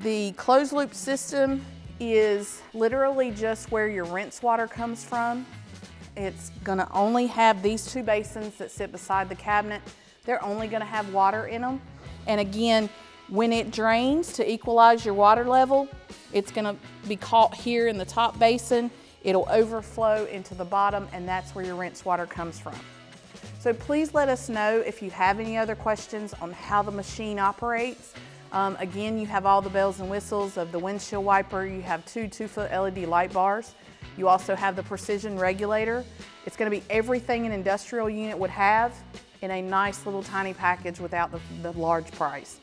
The closed loop system is literally just where your rinse water comes from. It's gonna only have these two basins that sit beside the cabinet. They're only gonna have water in them. And again, when it drains to equalize your water level, it's gonna be caught here in the top basin. It'll overflow into the bottom, and that's where your rinse water comes from. So please let us know if you have any other questions on how the machine operates. Again, you have all the bells and whistles of the windshield wiper. You have two 2-foot LED light bars. You also have the precision regulator. It's gonna be everything an industrial unit would have in a nice little tiny package without the large price.